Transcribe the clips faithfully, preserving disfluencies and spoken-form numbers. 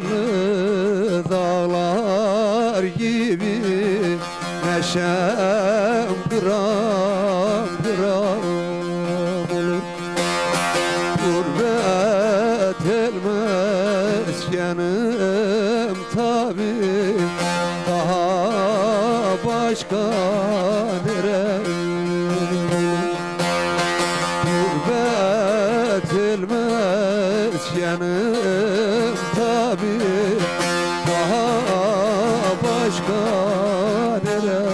Dağları dağlar gibi neşem gram gram olur. Gurbet elmez yanım tabi, daha başka nere olur. Gurbet elmez yanım tabi, daha başka neler.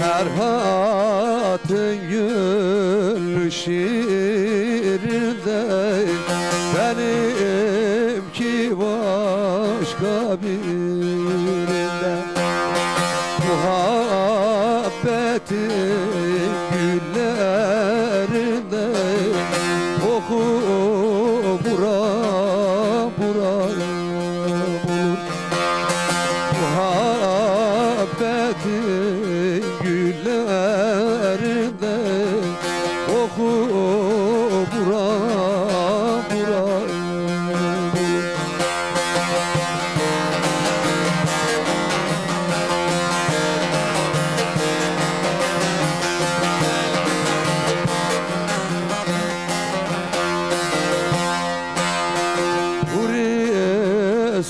Ferhat'ın gülü şiirinde beni ki başka birinde muhabbeti güllerinde koku bura bura bulur. Muhabbeti güllerinde koku bura bura.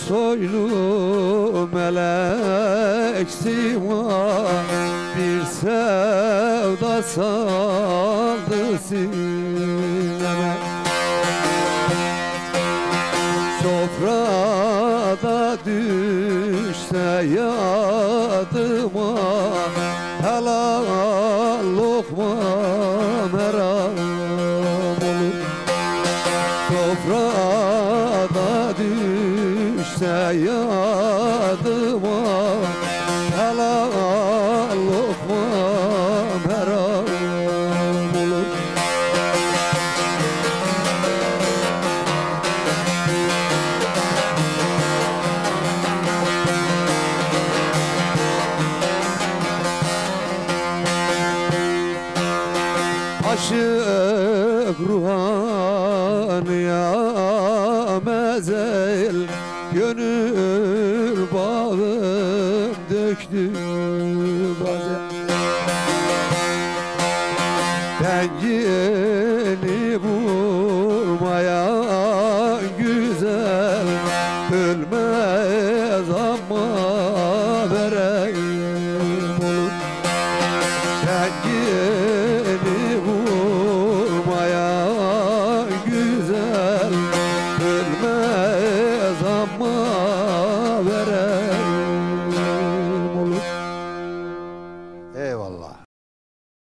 Soylu melek sima bir sevda saldı sineme. Sofrada düşse yadıma helal lokma meram olur. Sofrada düş düşse yadıma helal lokma meram olur. Aşık Ruhani'ye mezel gönül bağım döktü bazen. Dengini vurmayan güzel ölmez ama veren.